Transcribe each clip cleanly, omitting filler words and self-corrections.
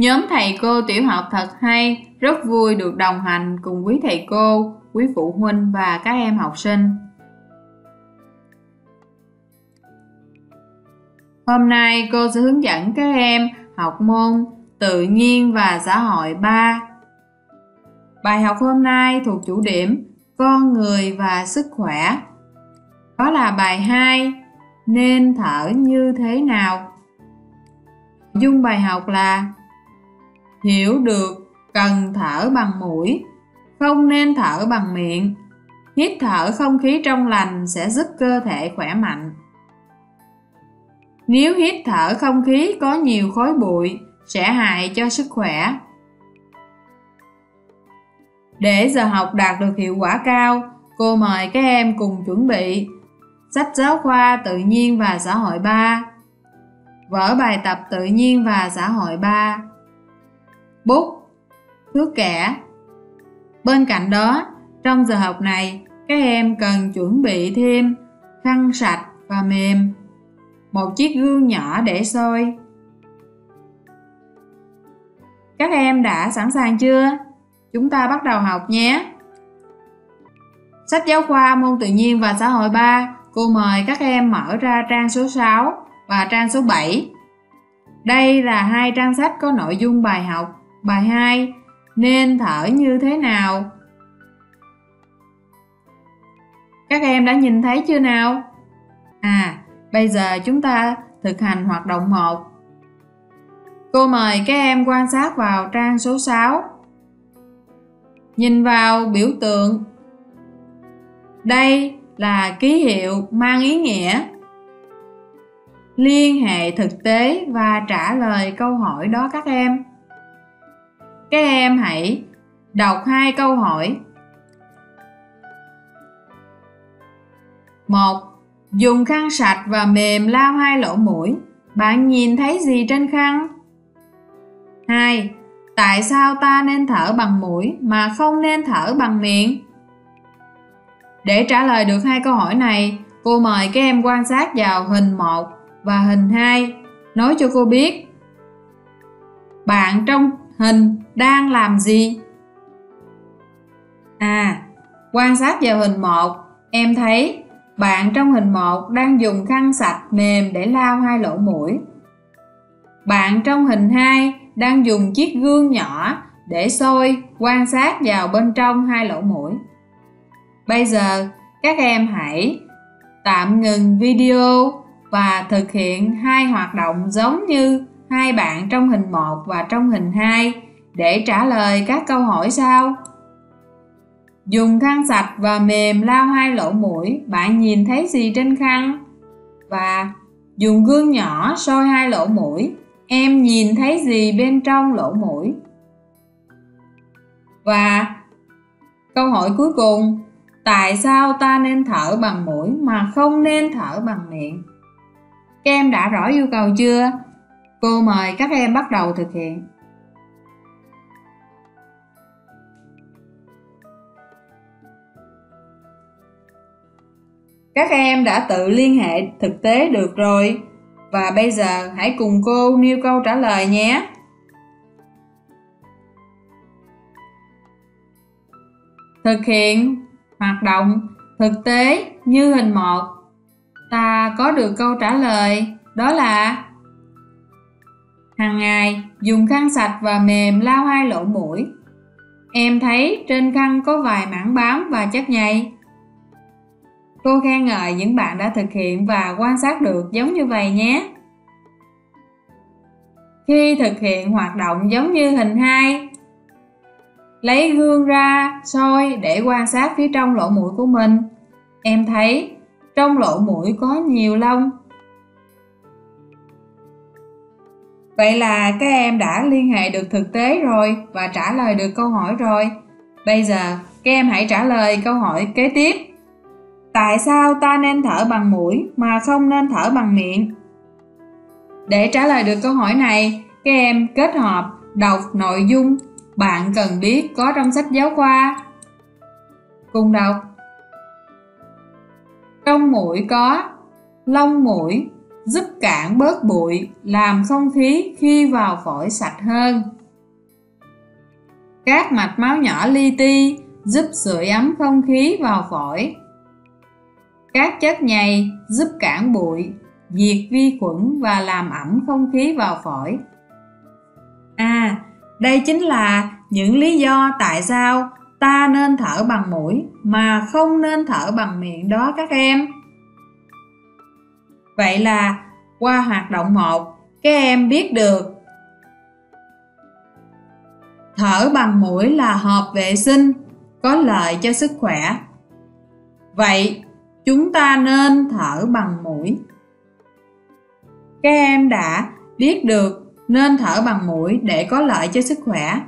Nhóm thầy cô tiểu học thật hay rất vui được đồng hành cùng quý thầy cô, quý phụ huynh và các em học sinh. Hôm nay cô sẽ hướng dẫn các em học môn Tự nhiên và Xã hội 3. Bài học hôm nay thuộc chủ điểm Con người và sức khỏe. Đó là bài 2 Nên thở như thế nào. Nội dung bài học là hiểu được cần thở bằng mũi, không nên thở bằng miệng. Hít thở không khí trong lành sẽ giúp cơ thể khỏe mạnh. Nếu hít thở không khí có nhiều khói bụi sẽ hại cho sức khỏe. Để giờ học đạt được hiệu quả cao, cô mời các em cùng chuẩn bị sách giáo khoa Tự nhiên và Xã hội 3, vở bài tập Tự nhiên và Xã hội 3, bút, thước kẻ. Bên cạnh đó, trong giờ học này, các em cần chuẩn bị thêm khăn sạch và mềm, một chiếc gương nhỏ để soi. Các em đã sẵn sàng chưa? Chúng ta bắt đầu học nhé! Sách giáo khoa môn Tự nhiên và Xã hội 3, cô mời các em mở ra trang số 6 và trang số 7. Đây là hai trang sách có nội dung bài học bài 2 Nên thở như thế nào. Các em đã nhìn thấy chưa nào? Bây giờ chúng ta thực hành hoạt động 1. Cô mời các em quan sát vào trang số 6. Nhìn vào biểu tượng. Đây là ký hiệu mang ý nghĩa liên hệ thực tế và trả lời câu hỏi đó các em. Các em hãy đọc hai câu hỏi. 1. Dùng khăn sạch và mềm lau hai lỗ mũi. Bạn nhìn thấy gì trên khăn? 2. Tại sao ta nên thở bằng mũi mà không nên thở bằng miệng? Để trả lời được hai câu hỏi này, cô mời các em quan sát vào hình 1 và hình 2. Nói cho cô biết bạn trong hình đang làm gì? Quan sát vào hình 1, em thấy bạn trong hình 1 đang dùng khăn sạch mềm để lau hai lỗ mũi. Bạn trong hình 2 đang dùng chiếc gương nhỏ để soi quan sát vào bên trong hai lỗ mũi. Bây giờ các em hãy tạm ngừng video và thực hiện hai hoạt động giống như hai bạn trong hình 1 và trong hình 2 để trả lời các câu hỏi sau. Dùng khăn sạch và mềm lau hai lỗ mũi, bạn nhìn thấy gì trên khăn? Và dùng gương nhỏ soi hai lỗ mũi, em nhìn thấy gì bên trong lỗ mũi? Và câu hỏi cuối cùng, tại sao ta nên thở bằng mũi mà không nên thở bằng miệng? Các em đã rõ yêu cầu chưa? Cô mời các em bắt đầu thực hiện. Các em đã tự liên hệ thực tế được rồi. Và bây giờ hãy cùng cô nêu câu trả lời nhé. Thực hiện hoạt động thực tế như hình 1. Ta có được câu trả lời đó là hàng ngày dùng khăn sạch và mềm lau hai lỗ mũi. Em thấy trên khăn có vài mảng bám và chất nhầy. Cô khen ngợi những bạn đã thực hiện và quan sát được giống như vậy nhé. Khi thực hiện hoạt động giống như hình 2, lấy gương ra soi để quan sát phía trong lỗ mũi của mình. Em thấy trong lỗ mũi có nhiều lông. Vậy là các em đã liên hệ được thực tế rồi và trả lời được câu hỏi rồi. Bây giờ các em hãy trả lời câu hỏi kế tiếp. Tại sao ta nên thở bằng mũi mà không nên thở bằng miệng? Để trả lời được câu hỏi này, các em kết hợp đọc nội dung bạn cần biết có trong sách giáo khoa. Cùng đọc. Trong mũi có lông mũi, giúp cản bớt bụi, làm không khí khi vào phổi sạch hơn. Các mạch máu nhỏ li ti giúp sưởi ấm không khí vào phổi. Các chất nhầy giúp cản bụi, diệt vi khuẩn và làm ẩm không khí vào phổi. Đây chính là những lý do tại sao ta nên thở bằng mũi mà không nên thở bằng miệng đó các em. Vậy là qua hoạt động 1, các em biết được thở bằng mũi là hợp vệ sinh, có lợi cho sức khỏe. Vậy chúng ta nên thở bằng mũi. Các em đã biết được nên thở bằng mũi để có lợi cho sức khỏe.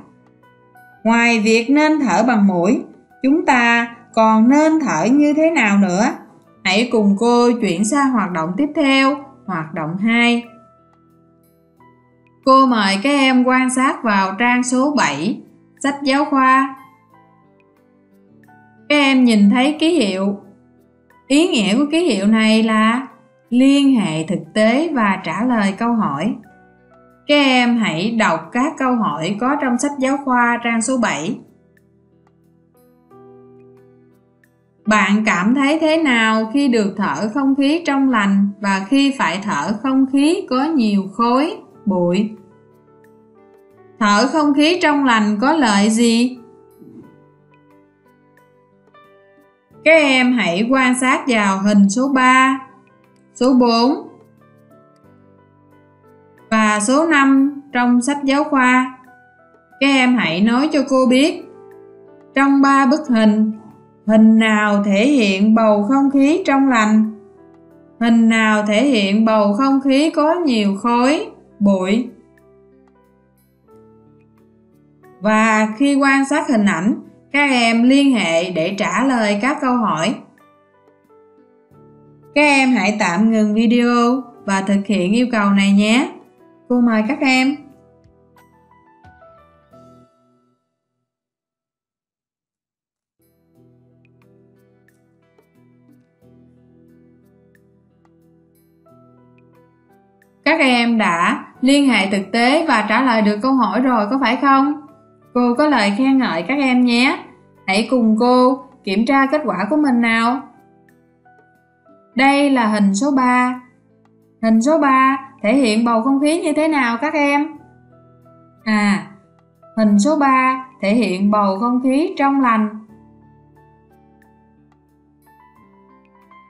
Ngoài việc nên thở bằng mũi, chúng ta còn nên thở như thế nào nữa? Hãy cùng cô chuyển sang hoạt động tiếp theo, hoạt động 2. Cô mời các em quan sát vào trang số 7, sách giáo khoa. Các em nhìn thấy ký hiệu. Ý nghĩa của ký hiệu này là liên hệ thực tế và trả lời câu hỏi. Các em hãy đọc các câu hỏi có trong sách giáo khoa trang số 7. Bạn cảm thấy thế nào khi được thở không khí trong lành và khi phải thở không khí có nhiều khói, bụi? Thở không khí trong lành có lợi gì? Các em hãy quan sát vào hình số 3, số 4 và số 5 trong sách giáo khoa. Các em hãy nói cho cô biết trong 3 bức hình, hình nào thể hiện bầu không khí trong lành, hình nào thể hiện bầu không khí có nhiều khói, bụi. Và khi quan sát hình ảnh, các em liên hệ để trả lời các câu hỏi. Các em hãy tạm ngừng video và thực hiện yêu cầu này nhé. Cô mời các em. Các em đã liên hệ thực tế và trả lời được câu hỏi rồi có phải không? Cô có lời khen ngợi các em nhé. Hãy cùng cô kiểm tra kết quả của mình nào. Đây là hình số 3. Hình số 3 thể hiện bầu không khí như thế nào các em? Hình số 3 thể hiện bầu không khí trong lành.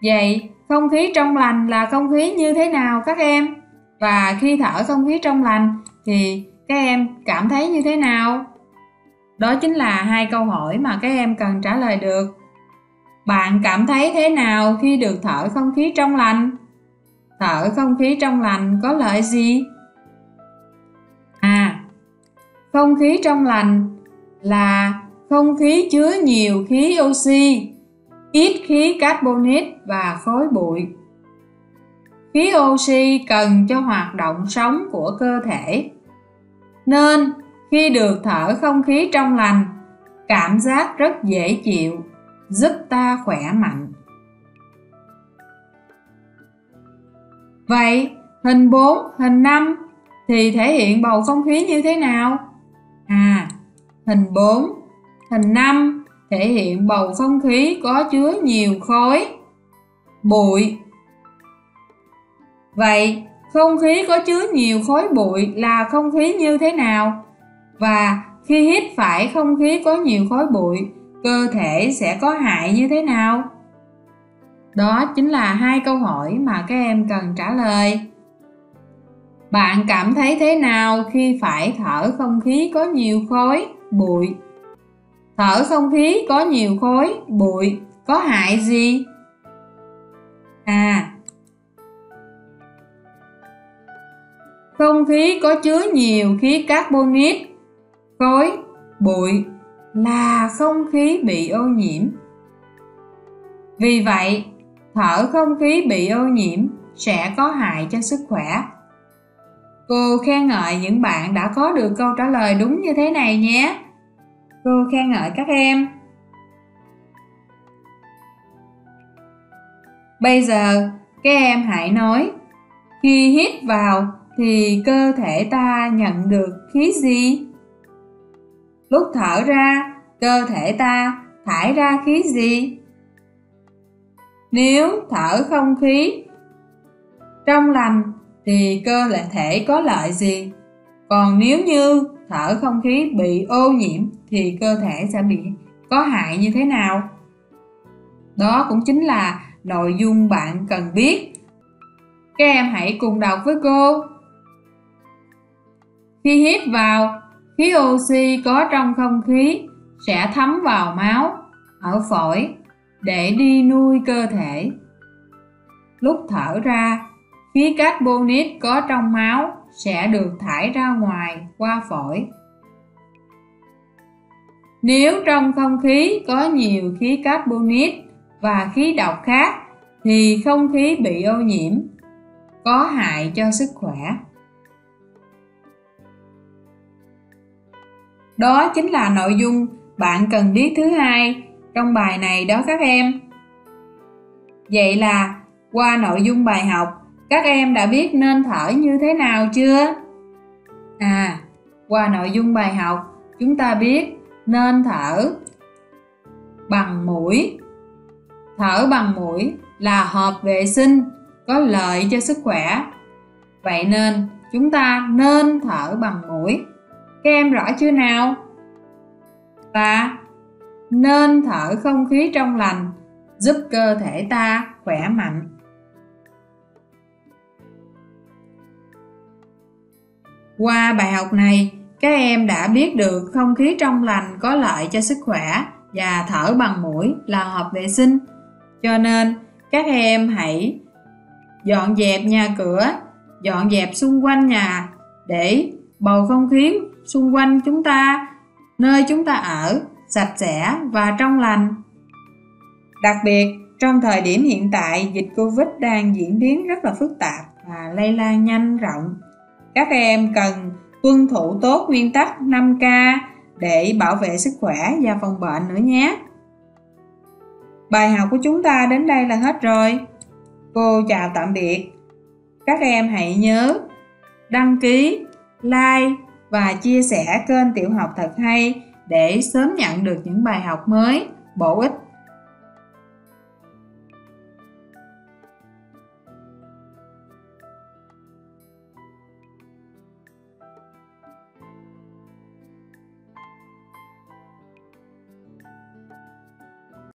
Vậy, không khí trong lành là không khí như thế nào các em? Và khi thở không khí trong lành thì các em cảm thấy như thế nào? Đó chính là 2 câu hỏi mà các em cần trả lời được. Bạn cảm thấy thế nào khi được thở không khí trong lành? Thở không khí trong lành có lợi gì? Không khí trong lành là không khí chứa nhiều khí oxy, ít khí carbonic và khói bụi. Khí oxy cần cho hoạt động sống của cơ thể. Nên khi được thở không khí trong lành, cảm giác rất dễ chịu, giúp ta khỏe mạnh. Vậy, hình 4, hình 5 thì thể hiện bầu không khí như thế nào? Hình 4, hình 5 thể hiện bầu không khí có chứa nhiều khói, bụi. Vậy, không khí có chứa nhiều khói bụi là không khí như thế nào? Và khi hít phải không khí có nhiều khói bụi, cơ thể sẽ có hại như thế nào? Đó chính là 2 câu hỏi mà các em cần trả lời. Bạn cảm thấy thế nào khi phải thở không khí có nhiều khói, bụi? Thở không khí có nhiều khói, bụi có hại gì? Không khí có chứa nhiều khí carbonic, khói, bụi là không khí bị ô nhiễm. Vì vậy, thở không khí bị ô nhiễm sẽ có hại cho sức khỏe. Cô khen ngợi những bạn đã có được câu trả lời đúng như thế này nhé. Cô khen ngợi các em. Bây giờ, các em hãy nói Khi hít vào thì cơ thể ta nhận được khí gì? Lúc thở ra, cơ thể ta thải ra khí gì? Nếu thở không khí trong lành thì cơ thể có lợi gì? Còn nếu như thở không khí bị ô nhiễm thì cơ thể sẽ bị có hại như thế nào? Đó cũng chính là nội dung bạn cần biết. Các em hãy cùng đọc với cô. Khi hít vào, khí oxy có trong không khí sẽ thấm vào máu, ở phổi để đi nuôi cơ thể. Lúc thở ra, khí carbonic có trong máu sẽ được thải ra ngoài qua phổi. Nếu trong không khí có nhiều khí carbonic và khí độc khác thì không khí bị ô nhiễm, có hại cho sức khỏe. Đó chính là nội dung bạn cần biết thứ hai trong bài này đó các em. Vậy là qua nội dung bài học, các em đã biết nên thở như thế nào chưa? Qua nội dung bài học, chúng ta biết nên thở bằng mũi. Thở bằng mũi là hợp vệ sinh, có lợi cho sức khỏe. Vậy nên chúng ta nên thở bằng mũi. Các em rõ chưa nào? Và nên thở không khí trong lành, giúp cơ thể ta khỏe mạnh. Qua bài học này, các em đã biết được không khí trong lành có lợi cho sức khỏe và thở bằng mũi là hợp vệ sinh. Cho nên các em hãy dọn dẹp nhà cửa, dọn dẹp xung quanh nhà để bầu không khí xung quanh chúng ta, nơi chúng ta ở, sạch sẽ và trong lành. Đặc biệt, trong thời điểm hiện tại, dịch Covid đang diễn biến rất là phức tạp và lây lan nhanh rộng. Các em cần tuân thủ tốt nguyên tắc 5K để bảo vệ sức khỏe và phòng bệnh nữa nhé. Bài học của chúng ta đến đây là hết rồi. Cô chào tạm biệt. Các em hãy nhớ đăng ký, like và chia sẻ kênh Tiểu học Thật Hay để sớm nhận được những bài học mới bổ ích.